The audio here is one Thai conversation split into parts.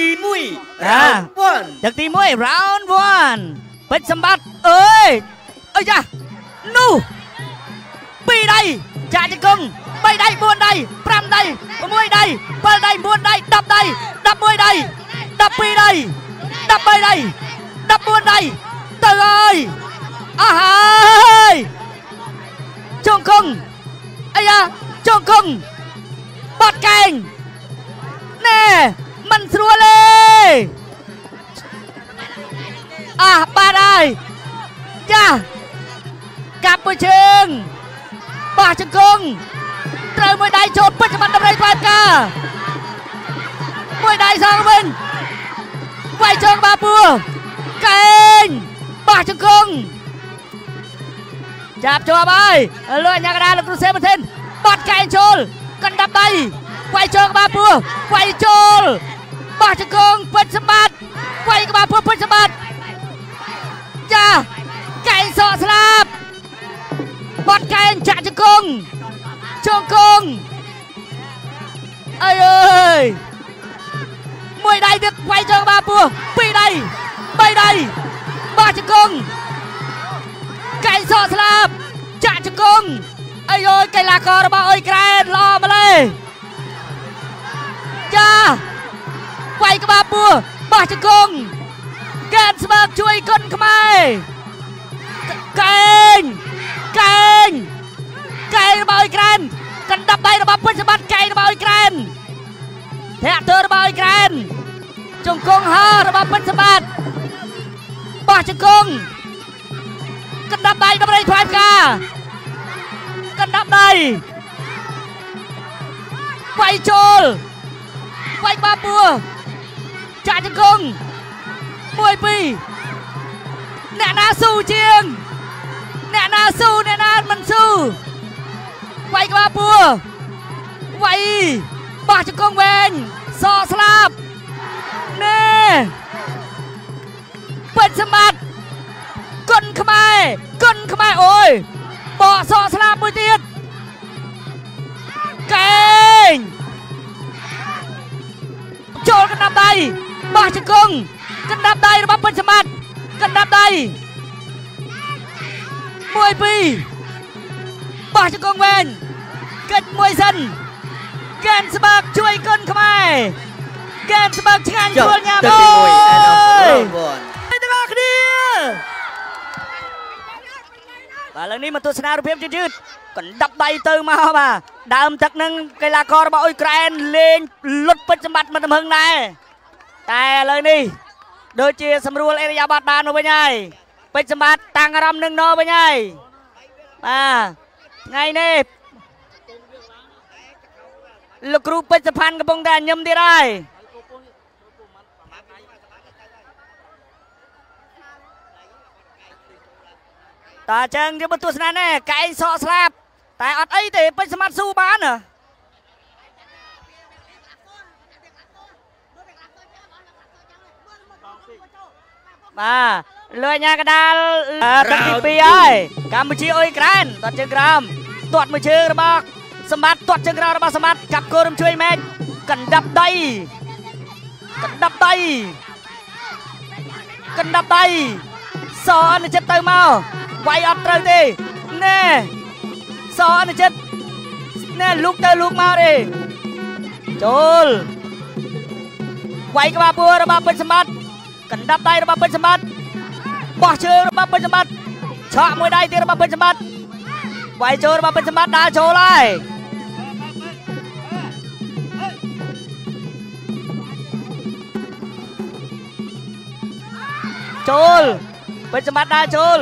ตีมวยround 1จากตีมวย round 1เป็นสมบัติจ้ะนู่ปีใดจ่าจะกึ่งไปใดบวนใดพรำใดมวยใดเปิดใดบวนใดดับใดดับมวยใดดับปีใดดับไปใดดับบวนใดเตยอาหายจงกึ่งไอ้ยะจงกึ่งบอดแกงแน่มันสรัวเลยปาได้จ้ากลับมาเชิงป่าจังกงเตยมวยใดโชว์ปัจจุบันดำเนินไปกามวยใดสร้างเป็นไวเชิงบาปัวเก่งป่าจังกงจับโชว์ไปลอยยางกระดานกรุเซมันเทนบอดแกงโชว์กันดับไตไวเชิงบาปัวไวโชว์ป่าจังกงเป็นสมบัติไวกบาปัวเป็นสมบัติจ้าไก่สอสลับบอดไก่จ่าจงกงจงกงเอ้ยมวยใดเด็กไวเจอบาปัวปีใดใบใดบาจงกงไก่สอสลับจ่าจงกงเอ้ยไก่ลากรบาเอ้ยแกรนรอมาเลยจ้าไวกับบาปัวบาจงกงแกนสมัครช่วยคนขมายเก่งเก่งเก่งระบายแกรนกันดับไประบายพัชบัตเก่งระบายแกรนแทะเธอระบายแกรนจงกงฮาระบายพัชบัตบาจงกงกันดับไประบายทวายกากันดับไดไวโจลไวบาปัวจ่าจงกงมวยปีแน่นาสู้เชียงแน่นาสู้แน่นามันสู้ไวกบาปัวไวบาจกงเวนสอสลับเน่เปิดสมัดกลขมายกลขมายโอ้ยบ่อสอสลับมวยเตียดเก่งโจรกันนำไปบาจกงกันดับได้ระบบเป็นสมัดกันดับได้มวยปีป่าจังกงเวนเกิดมวยสันแกนสมักช่วยก้นขมายแกนสมักชงานชวนงามเลยไปตลาดนี้ป่าหลังนี้มันตัวชนะรูปเพียบยืดกันดับได้เติมมาป่ะดามตักนั่งไกลากรบอยแกรนเลนลุดเป็นสมัดมันทำเพิงไหนแต่เลยนี่โดยเจสมรูลเอริยาบาดานเอาไปไงเป็นสมัติต่างอารมณ์หนึ่งนอไปไงไงนี่ลูกครูเป็นสะพานกระบงแดนยมที่ได้ตาเจิงจะเป็นตัวชนะแน่ไก่สอสลับแต่อัดไอเตะเป็นสมัติสู้บ้านเหรอมาลอยยางกระดาลตัดปีไอกำมือชี้โอยแกรนตัดเชิงกรามตัดมือชี้ระบาดสมัดตัดเชิงกรามระบาดสมัดกับโกรมช่วยแม่กันดับไตกันดับไตกันดับไตสอนในเจ็ดเติมเอาไวอัดเติมดีแน่สอนในเจ็ดแน่ลุกเติมลุกมาดิโจลไวกระบาดบัวระบาดเป็นสมัดกันดับได้ระบาดเป็นสมัติบ่อเชื่อระบาดเป็นสมัติชะมวยได้เตะระบาดเป็นสมัติไวเจอระบาดเป็นสมัติดาโชว์ไล่โจลเป็นสมัติดาโจล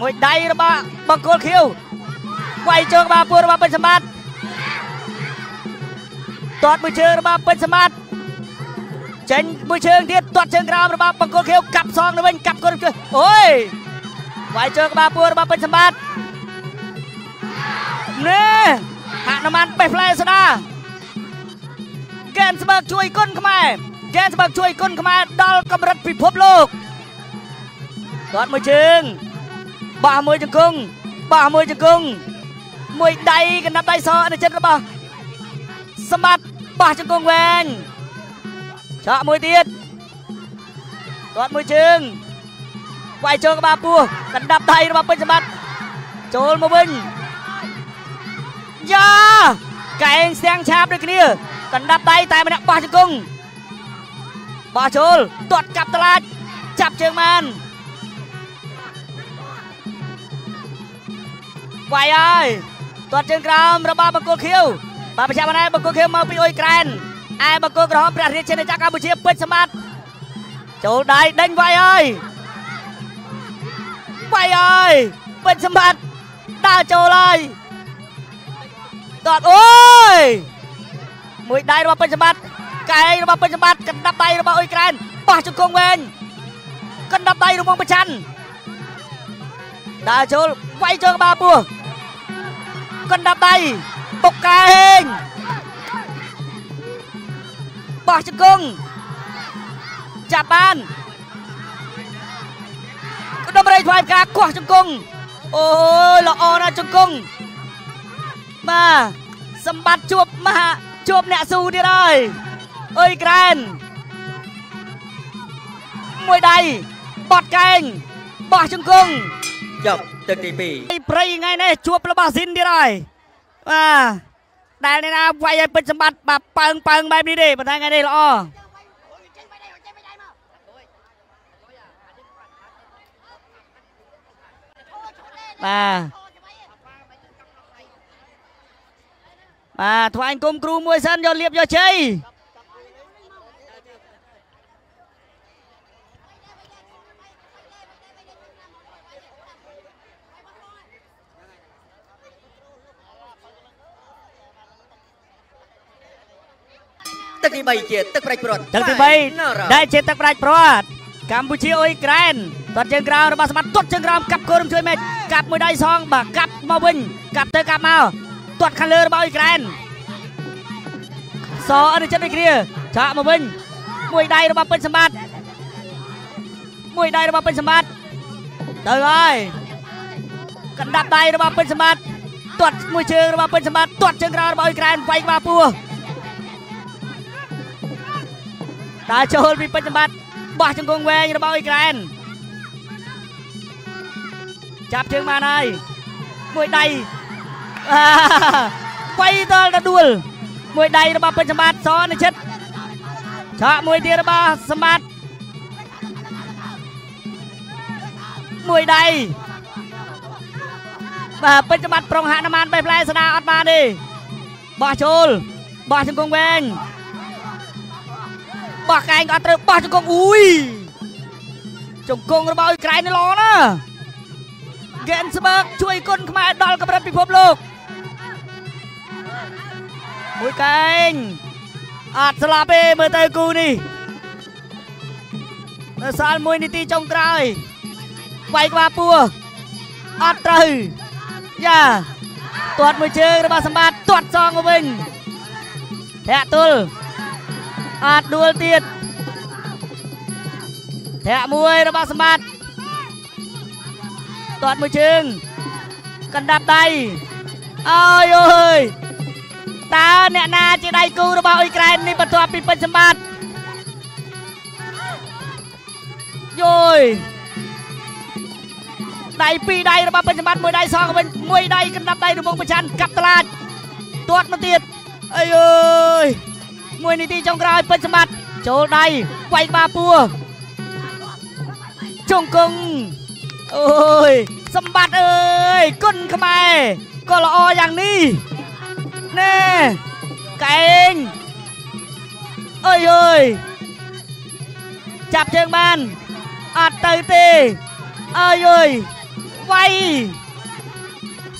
มวยได้ระบาดบังโกลคิวไวเจอระบาดปูระบาดเป็นสมัติตอดมือเชื่อระบาดเป็นสมัติเชิงมือเชิงเทียบตัดเชิงกรามระบาดปังโกเขียวกับซองนะเว้นกับคนเกิดโอ้ยไวเจอกระบาดปัวระบาดเป็นสมบัติเน่หาน้ำมันไปพลายสนาแกนสมักช่วยก้นขมายแกนสมักช่วยก้นขมายดอลกำรัดพิภพโลกตัดมือเชิงบ่ามวยจังกงบ่ามวยจังกงมวยใดกันนับใดซอในเชิงระบาดสมบัติบ่าจังกงแหวง Chọn mũi tiên, đoạn mũi chừng, quay cho các bạn cua, cần đạp tay các bạn bên mặt, trốn một bên, yeah, cạnh sang chạm được kia, cần đạp tay tay mình đã ba chân cung, bỏ trốn, tuột cặp ta lại, chạm trường man, quay ai, tuột trường gram, ra ba bằng cột khiêu, ba bên chạm này bằng cột khiêu mau bị ôi cản.ไอ้บางคนร้องประเทศเชนจากกัมพูชีเป็นสมัติโจได้เด้งไปเลยไปเลยเป็นสมัติดาวโจเลยตอดโอ้ยมวยได้เราเป็นสมัติไก่เราเป็นสมัติกันดับไปเราอุ้ยแกรนป่าจุกงเวงกันดับไปเรามองประชันดาวโจไปเจอมาปัวกันดับไปปกแกงบอลจุกงจับบ้านก็โดนประเดี๋ยวไปกลางขวางจุกงโอ้ยหล่อนะจุกงมาสมบัติจวบมาจวบเนี่ยสู้ดีเลยเอ้ยแกรนมวยใดบอดแกงบอลจุกงจบตึกตีปีไปยังไงเนี่ยจวบระบาดสินดีเลยมาได้เลยนะไฟเป็นสมบัติแบบเปิงเปิงแบบนี้ดิมันได้ไงดิล่ะมาทวายกลมครูมวยสั้นยอดเรียบยอดชัยตึกที่ใบเจ็ดตึกไรโปรดตึกที่ใบได้เจ็ดตึกไรโปรดกัมพูชีโอ้ยแกรนตัดเชิงกราวระบาดสมัดตัดเชิงกราวกับโกลมช่วยเมจกับมวยได้ซองบักกับมาวินกับเตอร์กับมาตัดคันเรือระบาดโอ้ยแกรนสออันนี้จะได้เคลียร์ชะมาวินมวยได้ระบาดเป็นสมัดมวยได้ระบาดเป็นสมัดเตอร์ไอ้กันดับได้ระบาดเป็นสมัดตัดมวยเชิงระบาดเป็นสมัดตัดเชิงกราวระบาดโอ้ยแกรนไปมาปัวตาโจลมีปัจจุบันบ้าจังกงเวงระเบ้าอีกแลนจับเชิงมาในมวยใดไฟตอนกระดูลมวยใดระเบ้าปัจจุบันซ้อนในเช็ดชะมวยเดียระเบ้าสมัดมวยใดปัจจุบันปรองหาน้ำมันไปแปลสนาอัดมาดิบ้าโจลบ้าจังกงเวงบากแกงอัตเตอร์บาจงกงอุ้ยจงกงระเบ้าอีกไกลในล้อนะเกนสเบิร์กช่วยก้นขมาดอลกับรัฐพิภพโลกมวยแกงอัดสลาเป้เมื่อเตอร์กูนี่สารมวยนิติจงไกรไวกว่าปัวอัตเตอร์ย่าตรวจมวยเชิงระเบ้าสมบัติตรวจซองมาเป็นแทะตุลอัดดวลเตียดแทะมวยระบาดสมบัติตอดมือเชิงกันดับไตอ้อยโอ้ยตาเนี่ยนาจะได้กูระบาดอีกแกรนนี่ประตูปิดเป็นสมบัติโยยได้ปีได้ระบาดเป็นสมบัติมวยได้ซองเป็นมวยได้กันดับไตดูมงประชันกับตลาดตอดมาเตียดไอ้โอ้ยมวยนิติจงกรายเป็นสมัติโจได้ไวมาปัวจงกงโอ้ยสมบัติเอ้ยก้นขมายก็ละออย่างนี้แน่แกงเอ้ยเอ้ยจับเชิงบ้านอัดเตยเตยเอ้ยเอ้ยไว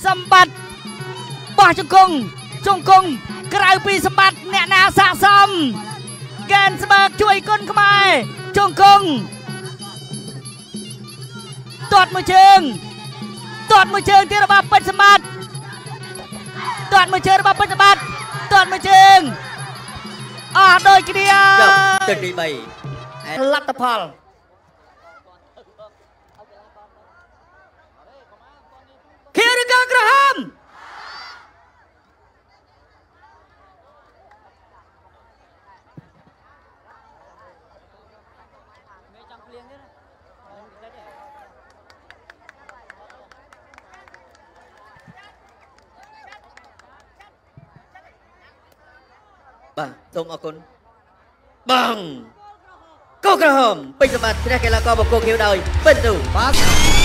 สมบัติป่าจงกงจงกงกลายปีสมบัติเนี่ยนาสะสมแกนสเบิร์กช่วยก้นเข้าไปจงกงตอดมือเชิงตอดมือเชิงที่ระบาดเป็นสมบัติตอดมือเชิงระบาดเป็นสมบัติตอดมือเชิงโดยกิริยาตึกดีใบลัตพอลเคียร์กันกระหัม เลี้ยงด้วยนะได้เลยบังตรงออกคนบังก็กระหม่อมเป็นสมาธิแรกแล้วก็บอกโกเขียวดอยเป็นตู่ปั๊บ